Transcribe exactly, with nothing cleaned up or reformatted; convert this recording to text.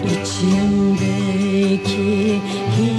İçimdeki